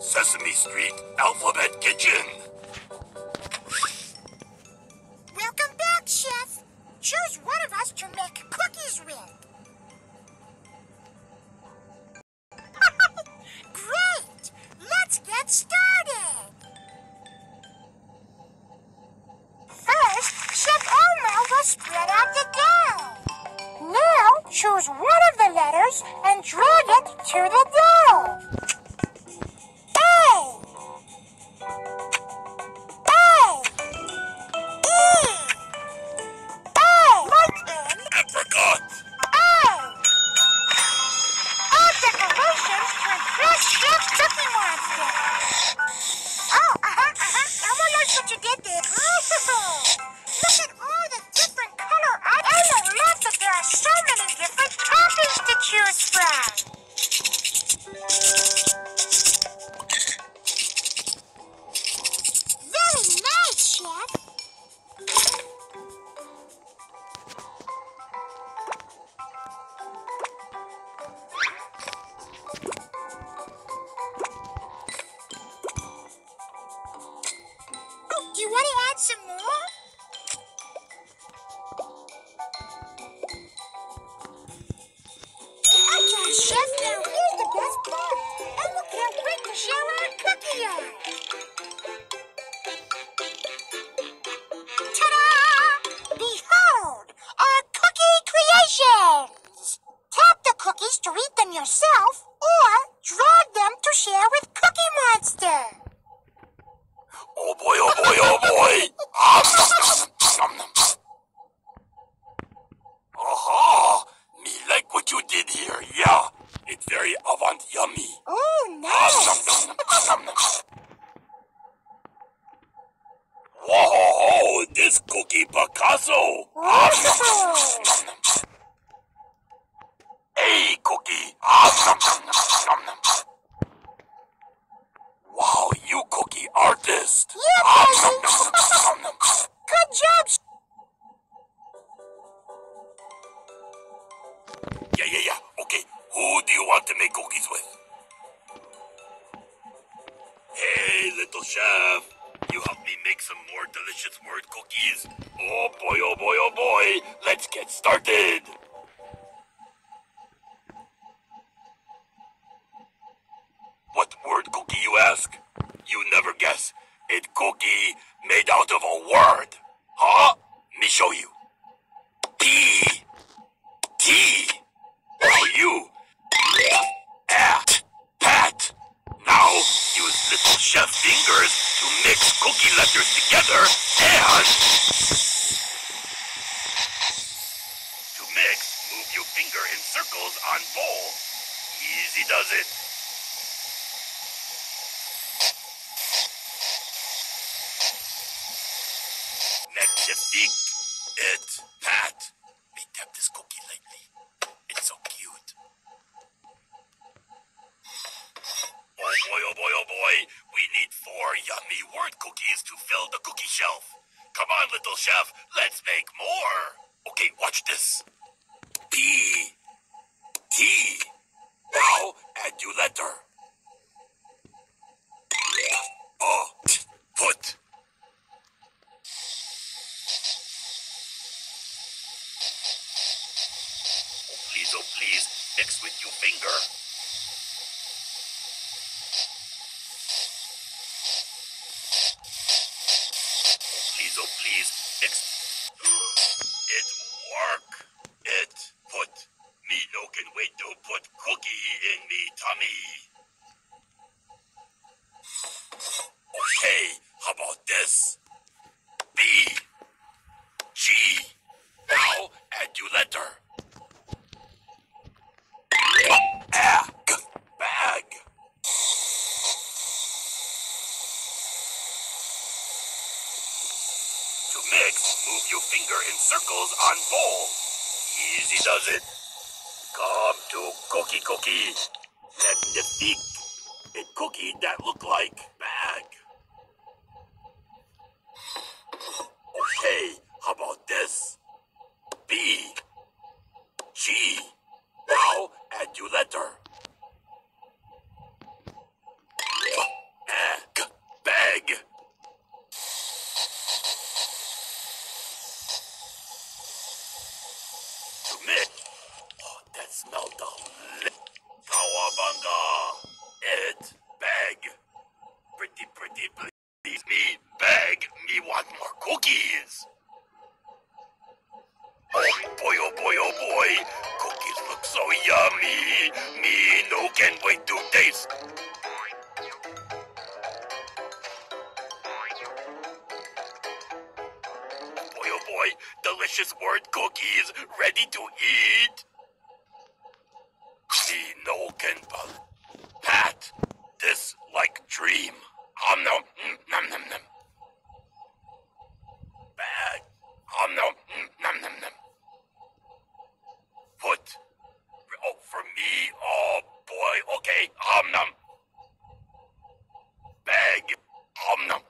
Sesame Street, Alphabet Kitchen. Welcome back, Chef. Choose one of us to make cookies with. Great! Let's get started. First, Chef Alma will spread out the dough. Now, choose one of the letters and drag it to the dough. Yourself or drag them to share with Cookie Monster. Oh boy, oh boy, oh boy! Aha! Me like what you did here, yeah. It's very avant yummy. Oh, nice! Whoa, this Cookie Picasso! Oh. Hey, Cookie! Wow, you Cookie artist! Yeah, good job! Yeah. Okay, who do you want to make cookies with? Hey, little chef! You help me make some more delicious word cookies? Oh boy, oh boy, oh boy! Let's get started! What word cookie, you ask? You never guess. It's cookie made out of a word. Huh? Let me show you. P. T. U. At. Pat. Now, use little chef fingers to mix cookie letters together and... To mix, move your finger in circles on bowl. Easy does it. Magnifique, it's Pat. We tapped this cookie lately. It's so cute. Oh boy, oh boy, oh boy. We need 4 yummy word cookies to fill the cookie shelf. Come on, little chef. Let's make more. Okay, watch this. P. T. Now, add your letter. Put. So please, mix with your finger. Oh please, mix. It work. It put. Me no can wait to put cookie in me tummy. Okay, how about this? B. G. Now, add your letter. Bag. To mix, move your finger in circles on bowl. Easy does it. Come to cookie. Magnifique. A cookie that look like bag. Okay, how about this? B. G. Now, add your letter. Oh, that smells delicious. Cowabunga! It's big. Pretty, please me big. Me want more cookies. Oh boy. Cookies look so yummy. Me no can wait to taste. Boy, delicious word cookies, ready to eat. See, no can pat this like dream. Nom nom nom. Bag. Nom nom nom. Put. Oh, for me. Oh boy. Okay. Nom. Bag. Nom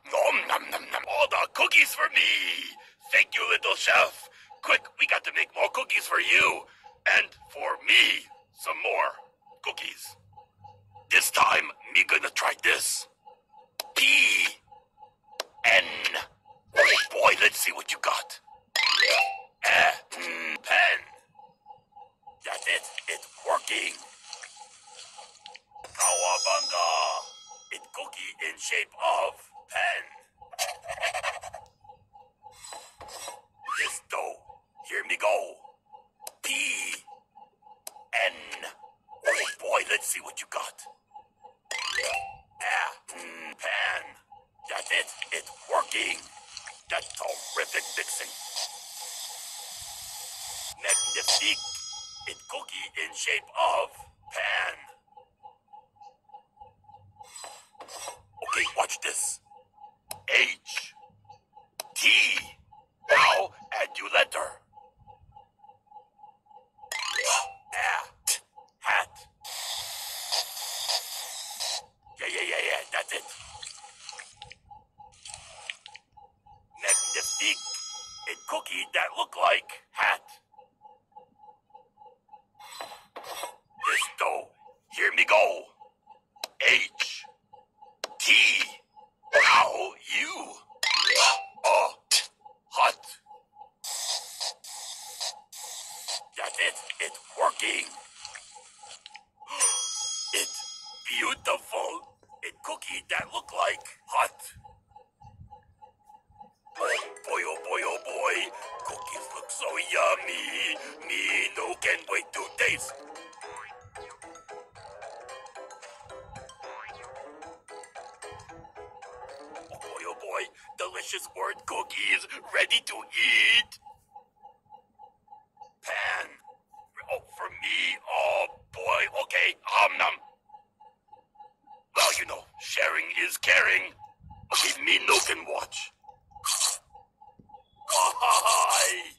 nom nom. All the cookies for me. Thank you, little chef. Quick, we got to make more cookies for you. And for me, some more cookies. This time, me gonna try this. P-N. Oh boy, let's see what you got. Pen. That's it, it's working. Cowabunga. It cookie in shape of pen. This dough, here me go. P-N. Oh boy, let's see what you got. Pan. That's it, it's working. That's terrific mixing. Magnifique. It cookie in shape of pan. Okay, watch this. H. T. Now, add your letter. Hat. Yeah, that's it. Magnifique. A cookie that look like hat. This dough. Here me go. H. T. Now, you. Hot. That's it. It's working. It's beautiful. A cookie that look like hot. Oh boy. Cookies look so yummy. Me no can wait to taste. Oh boy. Delicious word cookies, ready to eat. Pan. Oh, for me. Oh, boy. Okay. Nom. Well, you know, sharing is caring. Give me no can watch. Hi.